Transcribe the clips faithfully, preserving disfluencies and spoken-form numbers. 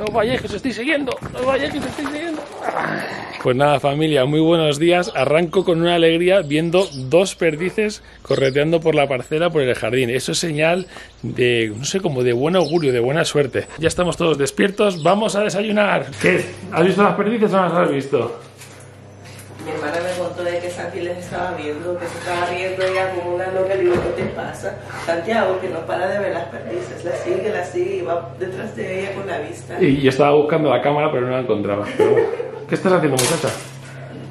No vayáis, que os estoy siguiendo. No vayáis, que os estoy siguiendo. Pues nada, familia, muy buenos días. Arranco con una alegría viendo dos perdices correteando por la parcela, por el jardín. Eso es señal de, no sé, como de buen augurio, de buena suerte. Ya estamos todos despiertos. Vamos a desayunar. ¿Qué? ¿Has visto las perdices o no las has visto? Mi hermana me contó de que Santi les estaba viendo, que se estaba riendo ella como una loca. Le digo, ¿qué te pasa? Santiago, que no para de ver las perdices, la sigue, la sigue y va detrás de ella con la vista. Y yo estaba buscando la cámara, pero no la encontraba. Pero, ¿qué estás haciendo, muchacha?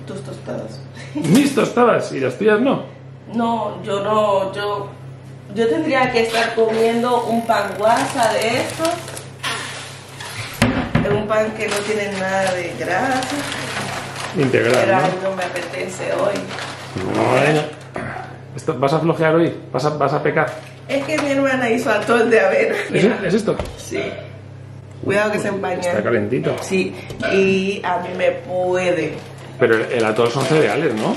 Tus tostadas. ¿Mis tostadas? ¿Y las tuyas no? No, yo no, yo... Yo tendría que estar comiendo un pan guasa de estos. Es un pan que no tiene nada de grasa. Integral, ¿no? No me apetece hoy. Bueno, esto, ¿vas a flojear hoy? ¿Vas a, vas a pecar? Es que mi hermana hizo atol de avena. ¿Es, ¿Es esto? Sí. Cuidado que se empaña. Está calentito. Sí, y a mí me puede. Pero el, el atol son cereales, ¿no?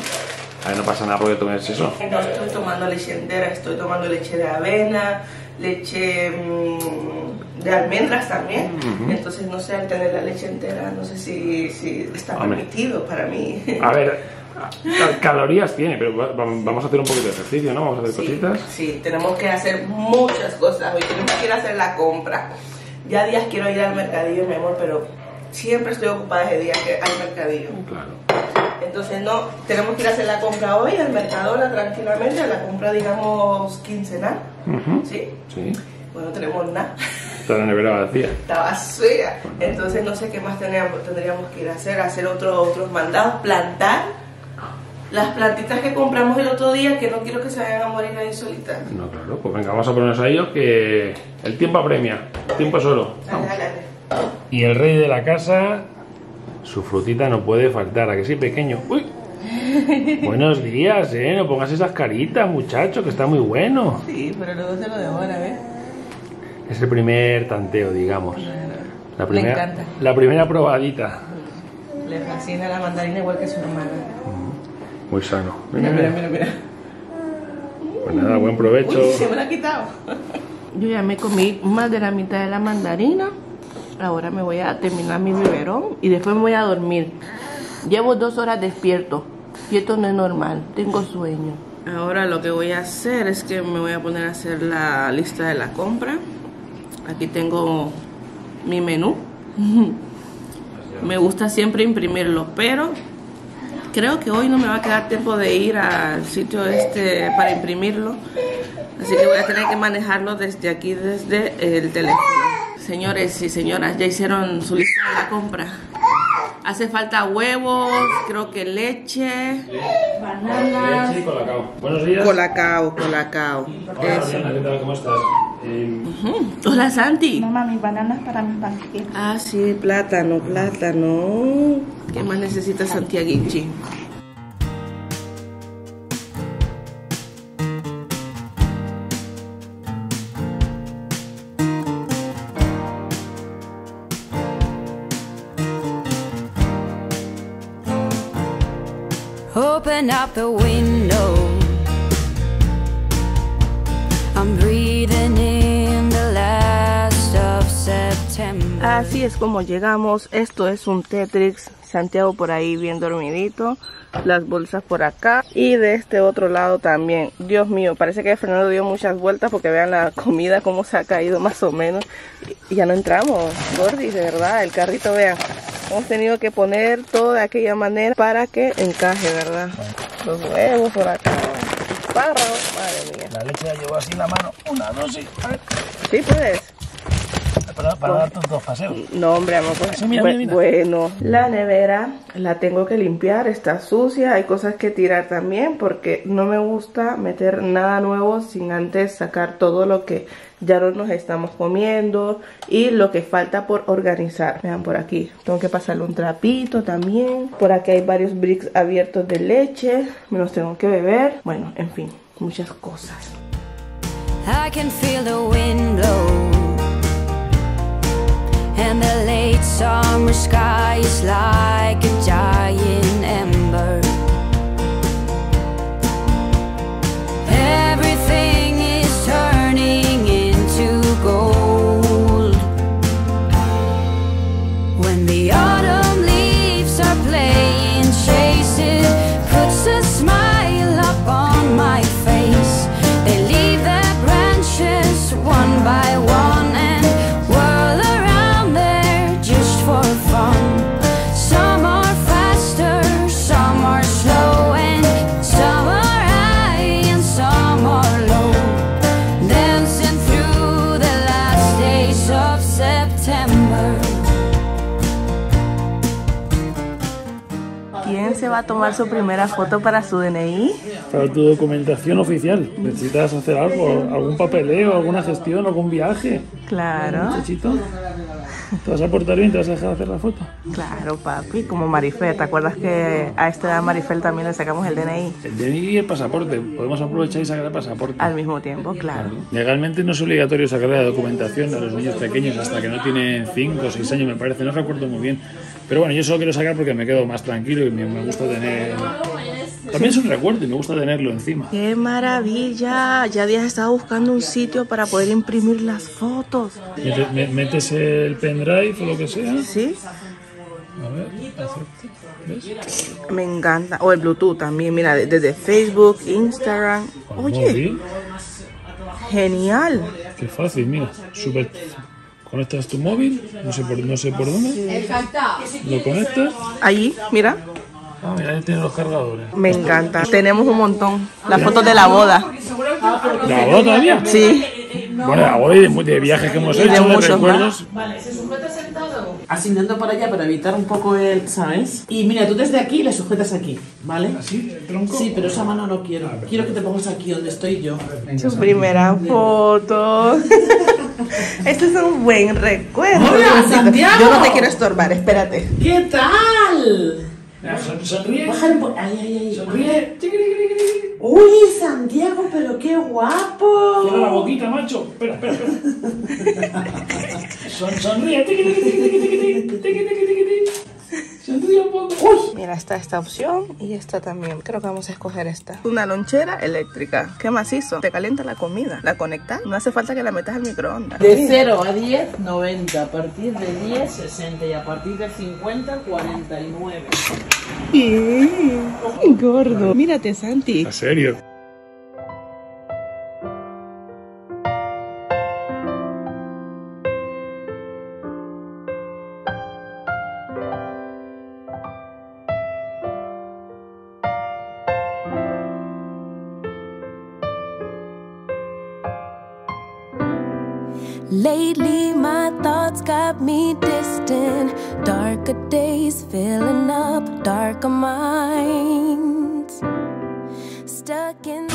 A ver, no pasa nada porque tomes eso. No estoy tomando leche entera, estoy tomando leche de avena, leche mmm, de almendras también. Uh-huh. Entonces, no sé, al tener la leche entera, no sé si, si está Hombre. permitido para mí. A ver, calorías tiene, pero vamos a hacer un poquito de ejercicio, ¿no? Vamos a hacer sí, cositas. Sí, tenemos que hacer muchas cosas. Hoy tenemos que ir a hacer la compra. Ya días quiero ir al mercadillo, mi amor, pero siempre estoy ocupada ese día que hay mercadillo. Claro. Entonces no, tenemos que ir a hacer la compra hoy al Mercadona tranquilamente, la compra digamos quincenal, uh-huh. ¿sí? Sí. Bueno, tenemos nada. Está la nevera vacía. Está vacía. Bueno. Entonces no sé qué más teníamos, tendríamos que ir a hacer, hacer otro, otros mandados, plantar las plantitas que compramos el otro día, que no quiero que se vayan a morir ahí solitas. No, claro, pues venga, vamos a ponernos a ello que el tiempo apremia, el tiempo es oro. Dale, dale, dale. Y el rey de la casa... Su frutita no puede faltar, ¿a que sí, pequeño? ¡Uy! Buenos días, ¿eh? No pongas esas caritas, muchacho, que está muy bueno. Sí, pero luego se lo devora, ¿eh? Es el primer tanteo, digamos. La primera, le encanta. La primera probadita. Le fascina la mandarina igual que su hermana. Muy sano. Mira, mira, mira, mira. Pues nada, buen provecho. Uy, se me la ha quitado. Yo ya me comí más de la mitad de la mandarina. Ahora me voy a terminar mi biberón y después me voy a dormir. Llevo dos horas despierto y esto no es normal, tengo sueño. Ahora lo que voy a hacer es que me voy a poner a hacer la lista de la compra. Aquí tengo mi menú. Me gusta siempre imprimirlo, pero creo que hoy no me va a quedar tiempo de ir al sitio este para imprimirlo. Así que voy a tener que manejarlo desde aquí, desde el teléfono. Señores y señoras, ya hicieron su lista de la compra. Hace falta huevos, creo que leche, sí. Bananas. Leche y Cola Cao. Buenos días. Cola Cao, Cola Cao. Hola, Mariana, ¿qué tal? ¿Cómo estás? Eh... Uh-huh. Hola, Santi. Mamá, mis bananas para mis panqueques. Ah, sí, plátano, plátano. ¿Qué más necesita Santiago Guinchi? Open up the window, I'm breathing in the last of September. Así es como llegamos, esto es un Tetris, Santiago por ahí bien dormidito, las bolsas por acá y de este otro lado también. Dios mío, parece que Fernando dio muchas vueltas porque vean la comida cómo se ha caído más o menos. Y ya no entramos, gordis, de verdad, el carrito, vean. Hemos tenido que poner todo de aquella manera para que encaje, ¿verdad? Los huevos por acá, espárragos, madre mía. La leche la llevo así en la mano, una, dos y... Sí, puedes. Para, para dar tus dos paseos. No, hombre, amor. Pues, mira, mira, mira. Bueno, la nevera la tengo que limpiar, está sucia, hay cosas que tirar también porque no me gusta meter nada nuevo sin antes sacar todo lo que ya no nos estamos comiendo y lo que falta por organizar. Vean por aquí, tengo que pasarle un trapito también. Por aquí hay varios bricks abiertos de leche, me los tengo que beber. Bueno, en fin, muchas cosas. I can feel the wind blow. And the late summer sky is like a giant ember. Everything is turning into gold. When the autumn leaves are playing chase, it puts a smile upon my face. They leave their branches one by one and whirl around there just for fun. Some are faster, some are slow, and some are high and some are low, dancing through the last days of September. ¿Quién se va a tomar su primera foto para su D N I? Para tu documentación oficial. ¿Necesitas hacer algo? ¿Algún papeleo? ¿Alguna gestión? ¿Algún viaje? Claro. Muchachito, ¿te vas a portar bien? ¿Te vas a dejar hacer la foto? Claro, papi. Como Marifel. ¿Te acuerdas que a esta Marifel también le sacamos el D N I? El D N I y el pasaporte. Podemos aprovechar y sacar el pasaporte. Al mismo tiempo, claro. Legalmente no es obligatorio sacar la documentación a los niños pequeños hasta que no tienen cinco o seis años, me parece. No recuerdo muy bien. Pero bueno, yo solo quiero sacar porque me quedo más tranquilo y me, me gusta tener... También es un recuerdo y me gusta tenerlo encima. ¡Qué maravilla! Ya habías estado buscando un sitio para poder imprimir las fotos. ¿Metes el pendrive o lo que sea? Sí. A ver, ¿ves? Me encanta. O el Bluetooth también, mira, desde Facebook, Instagram... ¡Oye! ¡Genial! ¡Qué fácil, mira! Súper... Conectas tu móvil, no sé por, no sé por dónde. Exacto. Lo conectas. Allí, mira. Ah, mira, ahí tiene los cargadores. Me encanta. Tenemos un montón. Las fotos de la boda. ¿La boda todavía? Sí. Bueno, la boda y de, de viajes que hemos y hecho, de, muchos, de recuerdos. ¿Va? Vale, se sujeta sentado. Asignando para allá para evitar un poco el, ¿sabes? Y mira, tú desde aquí le sujetas aquí, ¿vale? ¿Así? ¿El tronco? Sí, pero esa mano no quiero. Quiero que te pongas aquí donde estoy yo. Su primera foto. Este es un buen recuerdo. ¡Hola, Santiago! Yo no te quiero estorbar, espérate. ¿Qué tal? Sonríe. Bájale por... Ay, ay, ay. Sonríe. Uy, Santiago, pero qué guapo. Cierra la boquita, macho. Espera, espera, espera. Son, sonríe. Sonríe un poco. Uy. Mira, está esta opción y esta también. Creo que vamos a escoger esta. Una lonchera eléctrica. Qué macizo. Te calienta la comida. La conectas. No hace falta que la metas al microondas. De cero a diez, noventa. A partir de diez, sesenta. Y a partir de cincuenta, cuarenta y nueve. ¡Qué gordo! Mírate, Santi. ¿En serio? Lately my thoughts got me distant. Darker days filling up darker minds. Stuck in...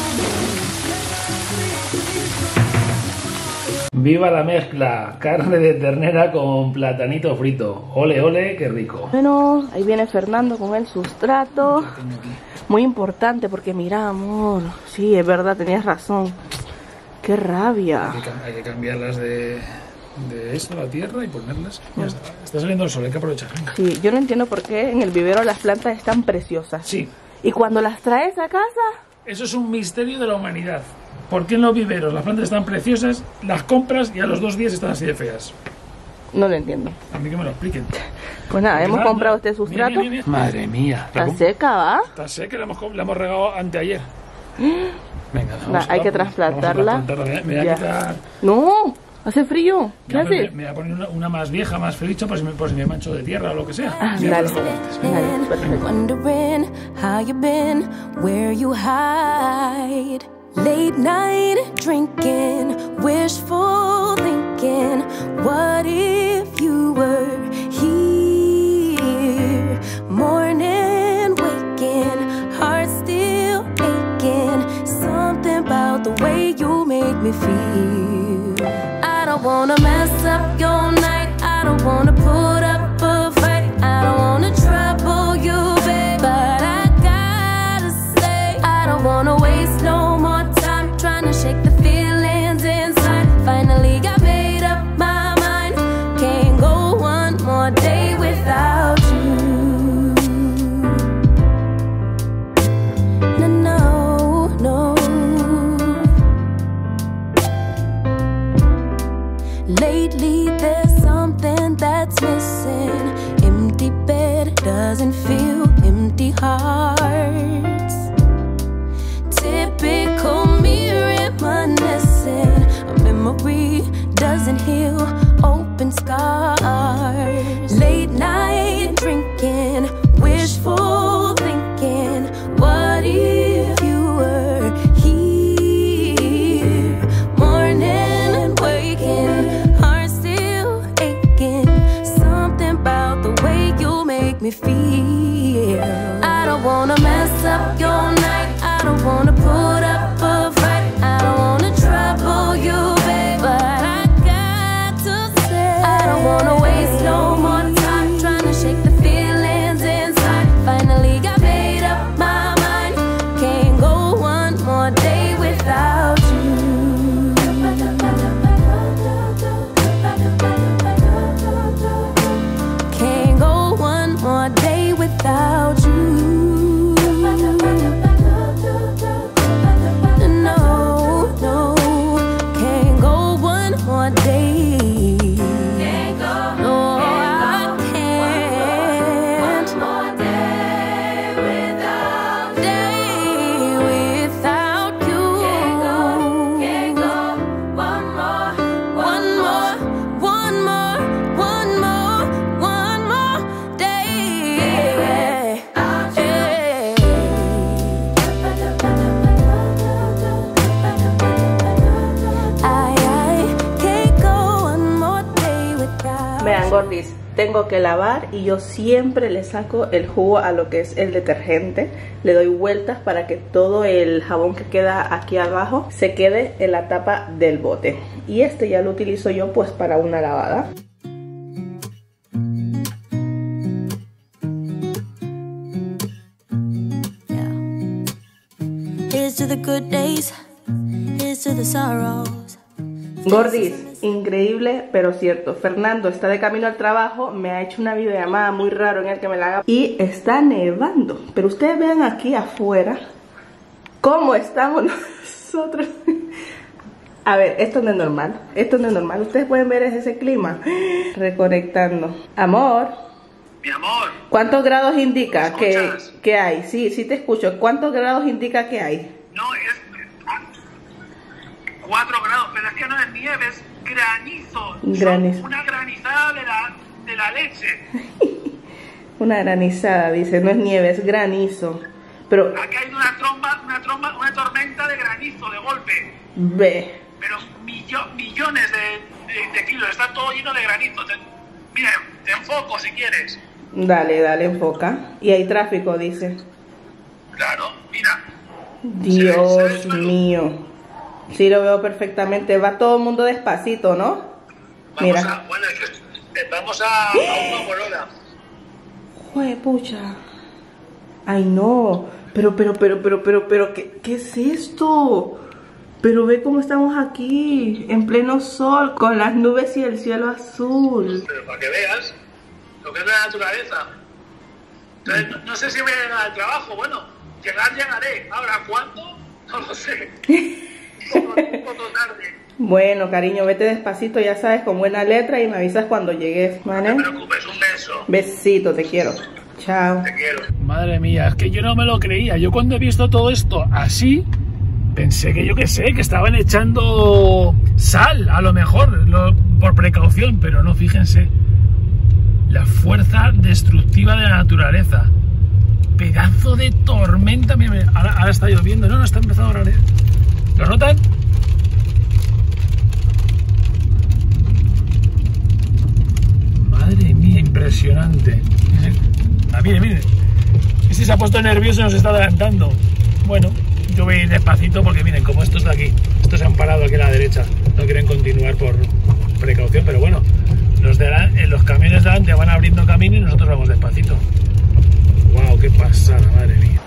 ¡Viva la mezcla! Carne de ternera con platanito frito. ¡Ole, ole! ¡Qué rico! Bueno, ahí viene Fernando con el sustrato. Muy importante porque mira, amor. Sí, es verdad, tenías razón. ¡Qué rabia! Hay que, hay que cambiarlas de, de eso a la tierra y ponerlas. Ya está, está saliendo el sol, hay que aprovechar. Venga. Sí, yo no entiendo por qué en el vivero las plantas están preciosas. Sí. ¿Y cuando las traes a casa? Eso es un misterio de la humanidad. ¿Por qué en los viveros las plantas están preciosas, las compras y a los dos días están así de feas? No lo entiendo. A mí que me lo expliquen. Pues nada, hemos nada, comprado este sustrato. Mira, mira, mira. Madre mía. Está seca, ¿va? Está seca, la hemos, la hemos regado anteayer. Venga, nah, hay a, que trasplantarla. Me, me voy a quitar... No, hace frío. ¿Qué no, haces? Me, me voy a poner una, una más vieja, más feliz, por si me, por si me mancho de tierra o lo que sea. Ah, dale. Finally got made up my mind. Can't doesn't feel empty hearts. Typical me reminiscing, a memory doesn't heal open scars. Late night drinking, wishful thinking, what if you were here? Morning and waking, heart still aching, something about the way you make me feel. I don't wanna mess up your night, I don't wanna put up a fight, I don't wanna trouble you, babe, but I got to say I don't wanna waste no more time trying to shake the feelings inside. Finally I made up my mind, can't go one more day without you. Can't go one more day without you. Vean, gordis, tengo que lavar y yo siempre le saco el jugo a lo que es el detergente. Le doy vueltas para que todo el jabón que queda aquí abajo se quede en la tapa del bote. Y este ya lo utilizo yo pues para una lavada. Gordis, increíble pero cierto, Fernando está de camino al trabajo, me ha hecho una videollamada muy raro en el que me la haga y está nevando, pero ustedes vean aquí afuera cómo estamos nosotros. A ver, esto no es normal, esto no es normal, ustedes pueden ver ese clima. Reconectando. Amor. Mi amor. ¿Cuántos grados indica que, que hay? Sí, sí te escucho. ¿Cuántos grados indica que hay? No, es cuatro grados, pero es que no es nieve, es granizo. Granizo. Una granizada de la, de la leche. Una granizada, dice, no es nieve, es granizo. Pero aquí hay una tromba, una tromba, una tormenta de granizo de golpe. Ve. Pero millo, millones de, de, de kilos, está todo lleno de granizo. Te, mira, te enfoco si quieres. Dale, dale, enfoca. Y hay tráfico, dice. Claro, mira. Dios mío. Sí, lo veo perfectamente. Va todo el mundo despacito, ¿no? Vamos. Mira. A, bueno, vamos a, ¿eh? A una corona. Juepucha. Ay, no. Pero, pero, pero, pero, pero, pero, ¿qué, ¿qué es esto? Pero ve cómo estamos aquí, en pleno sol, con las nubes y el cielo azul. Pero para que veas lo que es la naturaleza. Entonces, no, no sé si voy a llegar al trabajo. Bueno, llegar, llegaré. Ahora, ¿cuánto? No lo sé. Bueno, cariño, vete despacito, ya sabes, con buena letra, y me avisas cuando llegues, ¿vale? No te preocupes, un beso. Besito, te quiero. Chao. Te quiero. Madre mía, es que yo no me lo creía. Yo cuando he visto todo esto así, pensé que yo qué sé, que estaban echando sal, a lo mejor, lo, por precaución, pero no, fíjense. La fuerza destructiva de la naturaleza. Pedazo de tormenta. Mira, ahora, ahora está lloviendo, no, no está empezando a llover. ¿Lo notan? Madre mía, impresionante. Ah, miren, miren. Este se ha puesto nervioso y nos está adelantando. Bueno, yo voy a ir despacito porque miren, como estos de aquí, estos se han parado aquí a la derecha. No quieren continuar por precaución, pero bueno, los, de delante, los camiones de delante van abriendo camino y nosotros vamos despacito. ¡Wow! ¡Qué pasada, madre mía!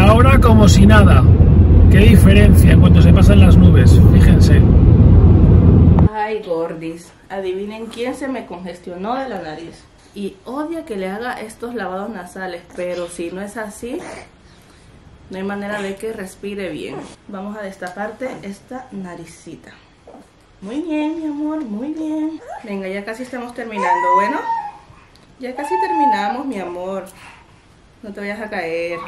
Ahora como si nada. Qué diferencia en cuanto se pasan las nubes, fíjense. Ay, gordis. Adivinen quién se me congestionó de la nariz. Y odia que le haga estos lavados nasales, pero si no es así, no hay manera de que respire bien. Vamos a destaparte esta naricita. Muy bien, mi amor, muy bien. Venga, ya casi estamos terminando, bueno. Ya casi terminamos, mi amor. No te vayas a caer.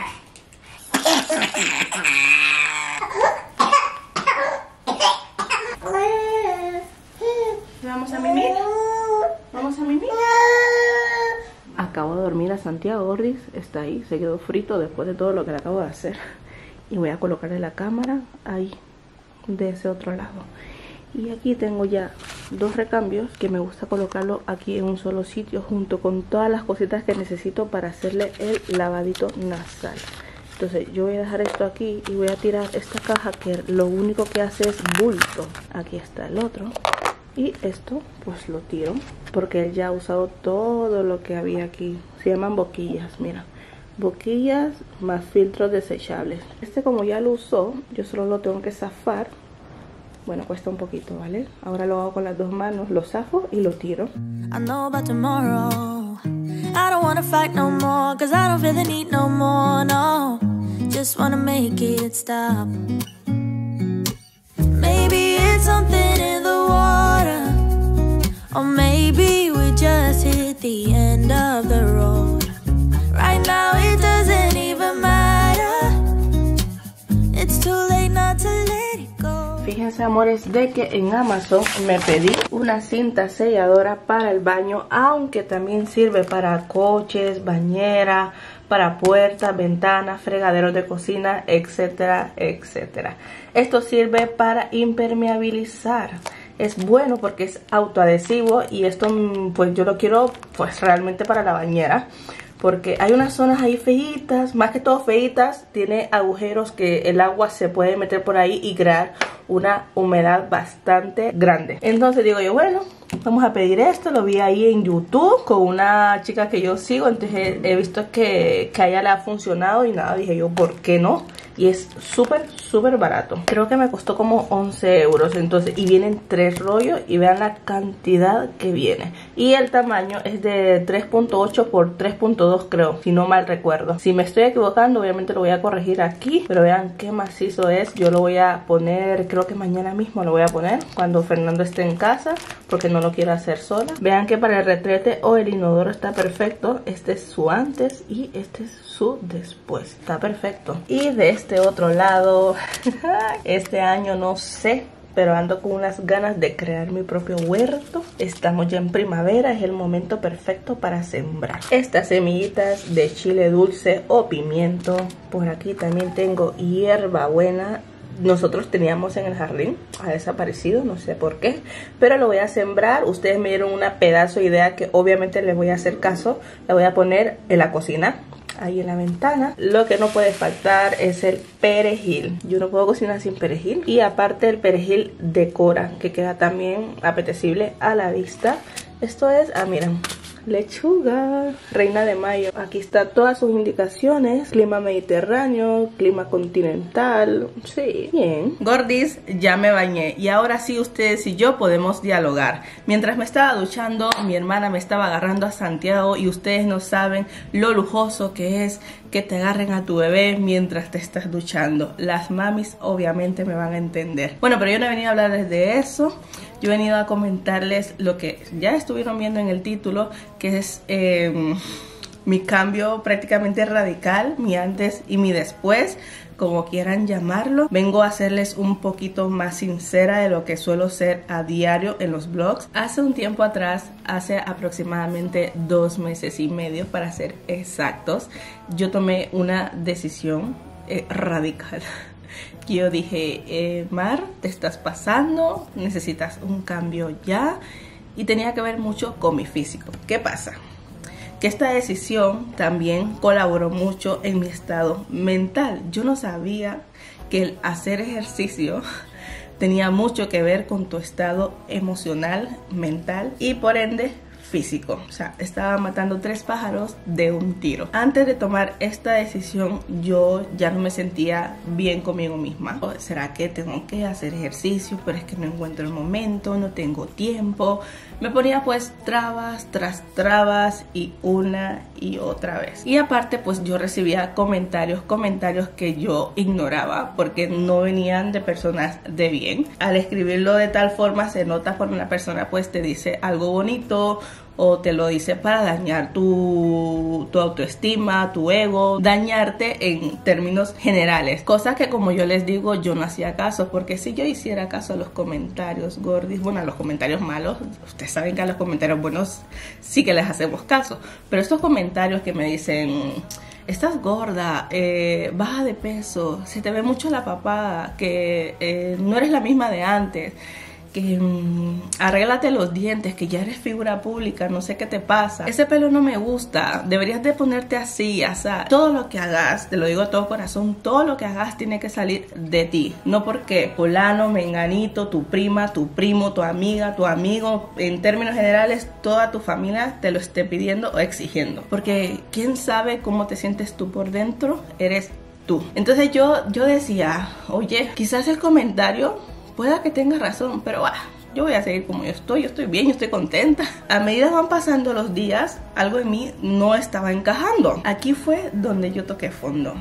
Vamos a mimir. Vamos a mimir. Acabo de dormir a Santiago Gordis, está ahí, se quedó frito después de todo lo que le acabo de hacer. Y voy a colocarle la cámara ahí, de ese otro lado. Y aquí tengo ya dos recambios que me gusta colocarlo aquí en un solo sitio, junto con todas las cositas que necesito para hacerle el lavadito nasal. Entonces yo voy a dejar esto aquí y voy a tirar esta caja que lo único que hace es bulto. Aquí está el otro. Y esto pues lo tiro porque él ya ha usado todo lo que había aquí. Se llaman boquillas, mira. Boquillas más filtros desechables. Este como ya lo usó, yo solo lo tengo que zafar. Bueno, cuesta un poquito, ¿vale? Ahora lo hago con las dos manos, lo zafo y lo tiro. I know about tomorrow. I don't wanna fight no more, cause I don't feel the need no more, no. Just wanna make it stop. Maybe it's something in the water, or maybe we just hit the end of the road. Right now it doesn't even matter. It's too late not to let it go. Fíjense, amores, de que en Amazon me pedí una cinta selladora para el baño, aunque también sirve para coches, bañera, para puertas, ventanas, fregaderos de cocina, etcétera, etcétera. Esto sirve para impermeabilizar. Es bueno porque es autoadhesivo y esto pues yo lo quiero pues realmente para la bañera. Porque hay unas zonas ahí feitas, más que todo feitas, tiene agujeros que el agua se puede meter por ahí y crear una humedad bastante grande. Entonces digo yo, bueno, vamos a pedir esto. Lo vi ahí en YouTube con una chica que yo sigo, entonces he visto que, que a ella le ha funcionado y nada, dije yo, ¿por qué no? Y es súper, súper barato. Creo que me costó como once euros. Entonces, y vienen tres rollos y vean la cantidad que viene. Y el tamaño es de tres punto ocho por tres punto dos, creo, si no mal recuerdo. Si me estoy equivocando, obviamente lo voy a corregir aquí. Pero vean qué macizo es. Yo lo voy a poner, creo que mañana mismo lo voy a poner, cuando Fernando esté en casa, porque no lo quiero hacer sola. Vean que para el retrete o el inodoro está perfecto. Este es su antes y este es su después. Está perfecto. Y de este otro lado, este año no sé, pero ando con unas ganas de crear mi propio huerto. Estamos ya en primavera, es el momento perfecto para sembrar estas semillitas de chile dulce o pimiento. Por aquí también tengo hierbabuena. Nosotros teníamos en el jardín, ha desaparecido, no sé por qué, pero lo voy a sembrar. Ustedes me dieron una pedazo de idea que obviamente les voy a hacer caso. La voy a poner en la cocina, ahí en la ventana. Lo que no puede faltar es el perejil. Yo no puedo cocinar sin perejil. Y aparte el perejil decora, que queda también apetecible a la vista. Esto es, ah, miren, lechuga, reina de mayo. Aquí está todas sus indicaciones. Clima mediterráneo, clima continental. Sí, bien. Gordis, ya me bañé. Y ahora sí ustedes y yo podemos dialogar. Mientras me estaba duchando, mi hermana me estaba agarrando a Santiago. Y ustedes no saben lo lujoso que es que te agarren a tu bebé mientras te estás duchando. Las mamis obviamente me van a entender. Bueno, pero yo no he venido a hablarles de eso. Yo he venido a comentarles lo que ya estuvieron viendo en el título, que es eh, mi cambio prácticamente radical, mi antes y mi después, como quieran llamarlo. Vengo a hacerles un poquito más sincera de lo que suelo ser a diario en los vlogs. Hace un tiempo atrás, hace aproximadamente dos meses y medio para ser exactos, yo tomé una decisión eh, radical. Yo dije, eh, Mar, te estás pasando, necesitas un cambio ya. Y tenía que ver mucho con mi físico. ¿Qué pasa? Que esta decisión también colaboró mucho en mi estado mental. Yo no sabía que el hacer ejercicio tenía mucho que ver con tu estado emocional, mental y por ende físico. O sea, estaba matando tres pájaros de un tiro. Antes de tomar esta decisión, yo ya no me sentía bien conmigo misma. ¿Será que tengo que hacer ejercicio? Pero es que no encuentro el momento, no tengo tiempo. me ponía pues trabas tras trabas y una y otra vez. Y aparte pues yo recibía comentarios, comentarios que yo ignoraba porque no venían de personas de bien. Al escribirlo de tal forma se nota cuando una persona pues te dice algo bonito o te lo dice para dañar tu, tu autoestima, tu ego, dañarte en términos generales. Cosas que, como yo les digo, yo no hacía caso, porque si yo hiciera caso a los comentarios gordis, bueno, a los comentarios malos, ustedes saben que a los comentarios buenos sí que les hacemos caso, pero estos comentarios que me dicen... estás gorda, eh, baja de peso, se te ve mucho la papada, que eh, no eres la misma de antes, que mmm, arréglate los dientes, que ya eres figura pública, no sé qué te pasa, ese pelo no me gusta, deberías de ponerte así, o sea, todo lo que hagas, te lo digo de todo corazón, todo lo que hagas tiene que salir de ti, no porque fulano, menganito, tu prima, tu primo, tu amiga, tu amigo, en términos generales, toda tu familia te lo esté pidiendo o exigiendo, porque quién sabe cómo te sientes tú por dentro, eres tú. Entonces yo, yo decía, oye, quizás el comentario pueda que tengas razón, pero ah, yo voy a seguir como yo estoy, yo estoy bien, yo estoy contenta. A medida que van pasando los días, algo en mí no estaba encajando. Aquí fue donde yo toqué fondo.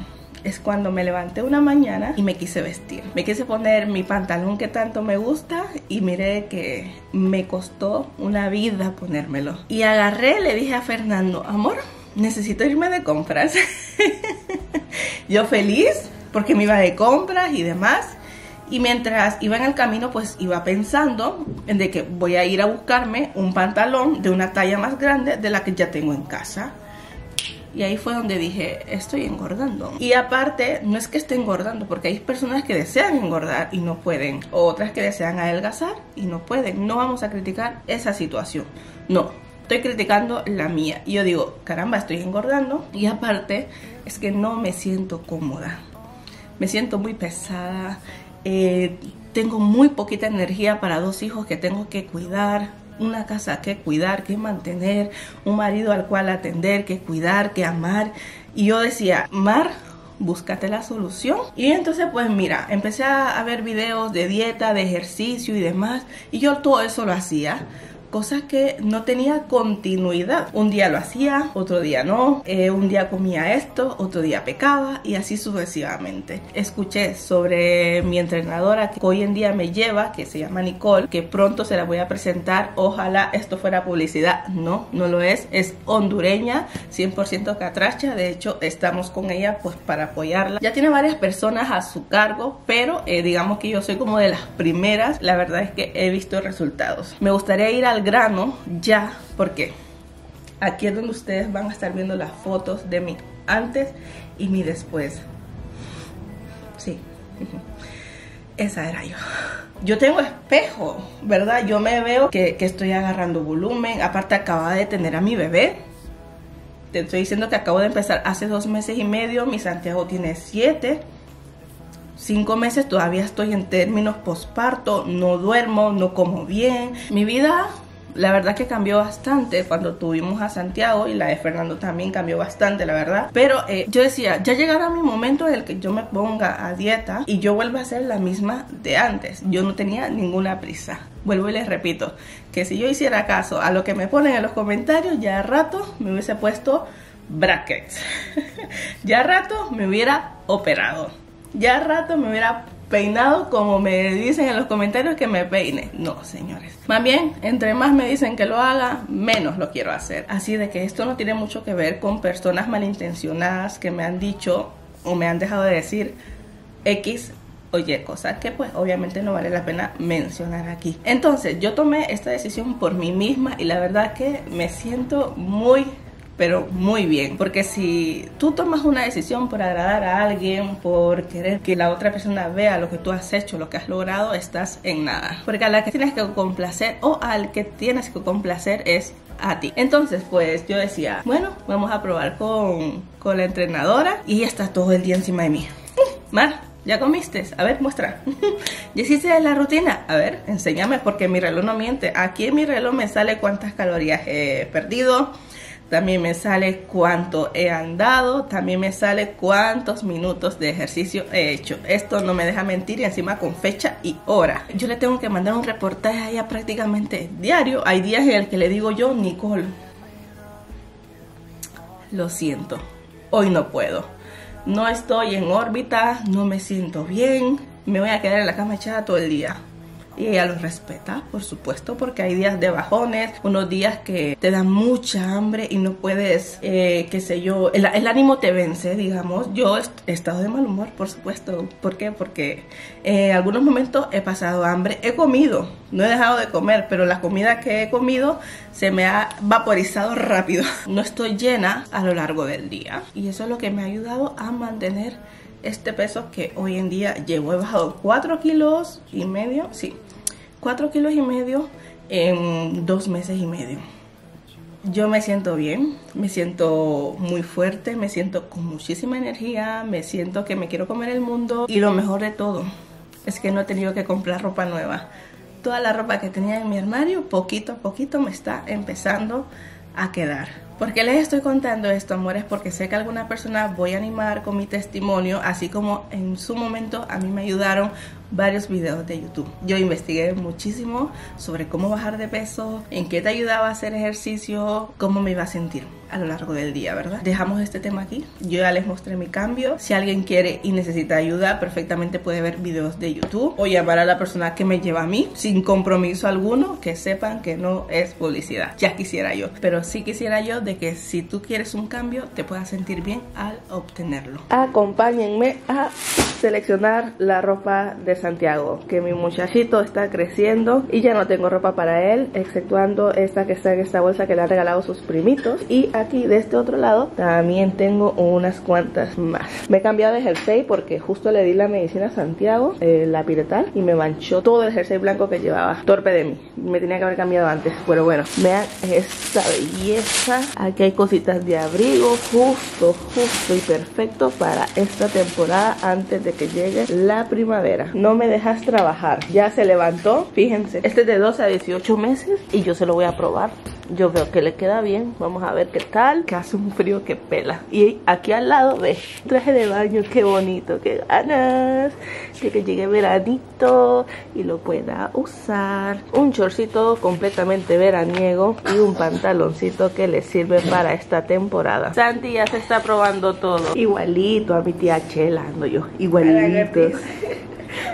Es cuando me levanté una mañana y me quise vestir. Me quise poner mi pantalón que tanto me gusta y miré que me costó una vida ponérmelo. Y agarré, le dije a Fernando, amor, necesito irme de compras. Yo feliz porque me iba de compras y demás. Y mientras iba en el camino, pues iba pensando en de que voy a ir a buscarme un pantalón de una talla más grande de la que ya tengo en casa. Y ahí fue donde dije, estoy engordando. Y aparte, no es que esté engordando, porque hay personas que desean engordar y no pueden. O otras que desean adelgazar y no pueden. No vamos a criticar esa situación. No, estoy criticando la mía. Y yo digo, caramba, estoy engordando. Y aparte, es que no me siento cómoda. Me siento muy pesada. Eh, tengo muy poquita energía para dos hijos que tengo que cuidar, una casa que cuidar, que mantener, un marido al cual atender, que cuidar, que amar. Y yo decía, Mar, búscate la solución. Y entonces pues mira, empecé a ver videos de dieta, de ejercicio y demás. Y yo todo eso lo hacía, cosas que no tenía continuidad. Un día lo hacía, otro día no, eh, un día comía esto, otro día pecaba y así sucesivamente. Escuché sobre mi entrenadora que hoy en día me lleva, que se llama Nicole, que pronto se la voy a presentar. Ojalá esto fuera publicidad. No, no lo es. Es hondureña, cien por ciento catracha. De hecho, estamos con ella pues para apoyarla. Ya tiene varias personas a su cargo, pero eh, digamos que yo soy como de las primeras. La verdad es que he visto resultados. Me gustaría ir al grano ya, porque aquí es donde ustedes van a estar viendo las fotos de mi antes y mi después. Sí, esa era yo. Yo tengo espejo, ¿verdad? Yo me veo que, que estoy agarrando volumen. Aparte acababa de tener a mi bebé. Te estoy diciendo que acabo de empezar hace dos meses y medio. Mi Santiago tiene siete. Cinco meses todavía estoy en términos posparto, no duermo, no como bien. Mi vida, la verdad que cambió bastante cuando tuvimos a Santiago, y la de Fernando también cambió bastante, la verdad. Pero eh, yo decía, ya llegará mi momento en el que yo me ponga a dieta y yo vuelva a ser la misma de antes. Yo no tenía ninguna prisa. Vuelvo y les repito, que si yo hiciera caso a lo que me ponen en los comentarios, ya a rato me hubiese puesto brackets. Ya a rato me hubiera operado. Ya a rato me hubiera peinado como me dicen en los comentarios que me peine. No, señores. Más bien, entre más me dicen que lo haga, menos lo quiero hacer. Así de que esto no tiene mucho que ver con personas malintencionadas que me han dicho o me han dejado de decir X o Y, cosas que pues obviamente no vale la pena mencionar aquí. Entonces, yo tomé esta decisión por mí misma y la verdad que me siento muy... pero muy bien, porque si tú tomas una decisión por agradar a alguien, por querer que la otra persona vea lo que tú has hecho, lo que has logrado, estás en nada. Porque a la que tienes que complacer o al que tienes que complacer es a ti. Entonces pues yo decía, bueno, vamos a probar con, con la entrenadora, y está todo el día encima de mí. Mar, ¿ya comiste? A ver, muestra. ¿Ya hiciste la rutina? A ver, enséñame, porque mi reloj no miente. Aquí en mi reloj me sale cuántas calorías he perdido, también me sale cuánto he andado, también me sale cuántos minutos de ejercicio he hecho. Esto no me deja mentir, y encima con fecha y hora. Yo le tengo que mandar un reportaje a ella prácticamente diario. Hay días en el que le digo yo, Nicole, lo siento, hoy no puedo. No estoy en órbita, no me siento bien, me voy a quedar en la cama echada todo el día. Y ella los respeta, por supuesto, porque hay días de bajones, unos días que te dan mucha hambre y no puedes, eh, qué sé yo, el, el ánimo te vence, digamos. Yo he estado de mal humor, por supuesto. ¿Por qué? Porque eh, en algunos momentos he pasado hambre, he comido, no he dejado de comer, pero la comida que he comido se me ha vaporizado rápido. No estoy llena a lo largo del día, y eso es lo que me ha ayudado a mantener este peso que hoy en día llevo. He bajado cuatro kilos y medio, sí, cuatro kilos y medio en dos meses y medio. Yo me siento bien, me siento muy fuerte, me siento con muchísima energía, me siento que me quiero comer el mundo. Y lo mejor de todo es que no he tenido que comprar ropa nueva. Toda la ropa que tenía en mi armario, poquito a poquito me está empezando a quedar. ¿Por qué les estoy contando esto, amores? Porque sé que a alguna persona voy a animar con mi testimonio, así como en su momento a mí me ayudaron varios videos de YouTube. Yo investigué muchísimo sobre cómo bajar de peso, en qué te ayudaba a hacer ejercicio, cómo me iba a sentir a lo largo del día, ¿verdad? Dejamos este tema aquí. Yo ya les mostré mi cambio. Si alguien quiere y necesita ayuda, perfectamente puede ver videos de YouTube o llamar a la persona que me lleva a mí, sin compromiso alguno. Que sepan que no es publicidad. Ya quisiera yo, pero sí quisiera yo de que si tú quieres un cambio, te puedas sentir bien al obtenerlo. Acompáñenme a seleccionar la ropa de Santiago, que mi muchachito está creciendo y ya no tengo ropa para él, exceptuando esta que está en esta bolsa que le han regalado sus primitos. Y aquí de este otro lado también tengo unas cuantas más. Me he cambiado de jersey porque justo le di la medicina a Santiago, eh, la piretal, y me manchó todo el jersey blanco que llevaba. Torpe de mí, me tenía que haber cambiado antes, pero bueno, vean esta belleza. Aquí hay cositas de abrigo, justo, justo y perfecto para esta temporada antes de que llegue la primavera. No me dejas trabajar. Ya se levantó, fíjense. Este es de doce a dieciocho meses y yo se lo voy a probar. Yo veo que le queda bien. Vamos a ver qué tal. Que hace un frío que pela. Y aquí al lado, ve, traje de baño. Qué bonito, qué ganas de que llegue veranito y lo pueda usar. Un shortcito completamente veraniego y un pantaloncito que le sirve para esta temporada. Santi ya se está probando todo. Igualito a mi tía Chela ando yo. Igualitos.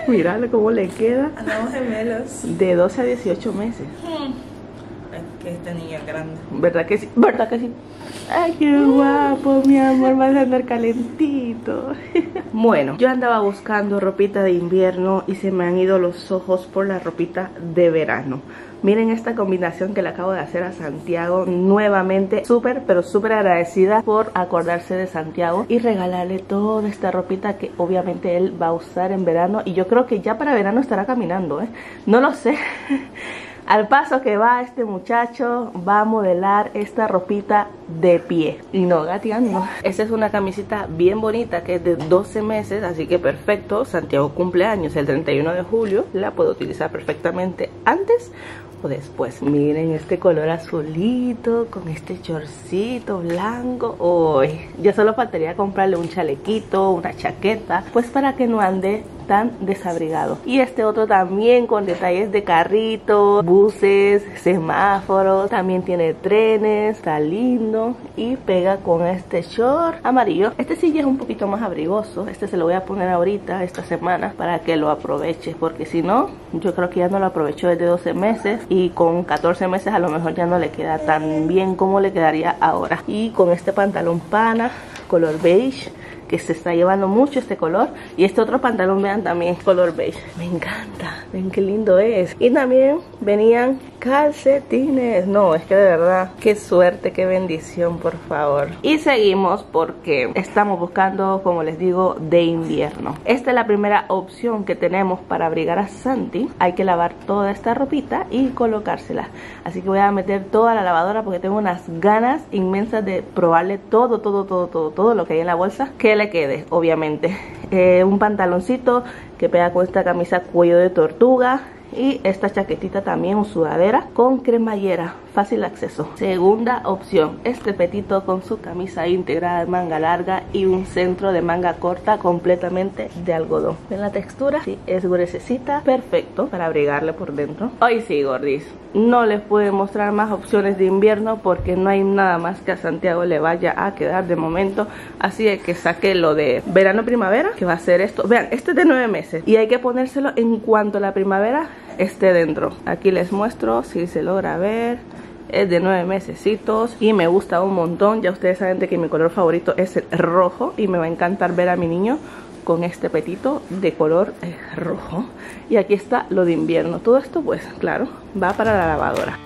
Miralo cómo le queda. Andamos gemelos. De doce a dieciocho meses. Es que esta niña es grande. ¿Verdad que sí? ¿Verdad que sí? Ay, qué guapo, mi amor. Vas a andar calentito. Bueno, yo andaba buscando ropita de invierno y se me han ido los ojos por la ropita de verano. Miren esta combinación que le acabo de hacer a Santiago nuevamente. Súper, pero súper agradecida por acordarse de Santiago y regalarle toda esta ropita que obviamente él va a usar en verano. Y yo creo que ya para verano estará caminando, ¿eh? No lo sé. Al paso que va este muchacho, va a modelar esta ropita de pie. Y no gateando. Esta es una camisita bien bonita que es de doce meses, así que perfecto. Santiago cumpleaños el treinta y uno de julio. La puedo utilizar perfectamente antes o después. Miren este color azulito con este shortcito blanco. Hoy ya solo faltaría comprarle un chalequito, una chaqueta, pues para que no ande tan desabrigado. Y este otro también con detalles de carrito, buses, semáforos, también tiene trenes, está lindo y pega con este short amarillo. Este sí ya es un poquito más abrigoso, este se lo voy a poner ahorita esta semana para que lo aproveche, porque si no, yo creo que ya no lo aprovecho desde doce meses y con catorce meses a lo mejor ya no le queda tan bien como le quedaría ahora. Y con este pantalón pana color beige, que se está llevando mucho este color, y este otro pantalón, vean, también color beige. Me encanta, ven qué lindo es. Y también venían calcetines. No, es que de verdad, qué suerte, qué bendición, por favor. Y seguimos porque estamos buscando, como les digo, de invierno. Esta es la primera opción que tenemos para abrigar a Santi. Hay que lavar toda esta ropita y colocársela. Así que voy a meter toda la lavadora porque tengo unas ganas inmensas de probarle todo, todo, todo, todo, todo lo que hay en la bolsa. Que le quede, obviamente, eh, un pantaloncito que pega con esta camisa cuello de tortuga, y esta chaquetita también, sudadera con cremallera, fácil acceso. Segunda opción, este petito con su camisa integrada de manga larga y un centro de manga corta completamente de algodón. ¿Ven la textura? Sí, es gruesecita, perfecto para abrigarle por dentro. Hoy sí, gordis, no les pude mostrar más opciones de invierno porque no hay nada más que a Santiago le vaya a quedar de momento, así que saqué lo de verano-primavera, que va a ser esto. Vean, este es de nueve meses y hay que ponérselo en cuanto la primavera esté dentro. Aquí les muestro si se logra ver. Es de nueve mesecitos y me gusta un montón. Ya ustedes saben de que mi color favorito es el rojo y me va a encantar ver a mi niño con este petito de color rojo. Y aquí está lo de invierno. Todo esto, pues claro, va para la lavadora.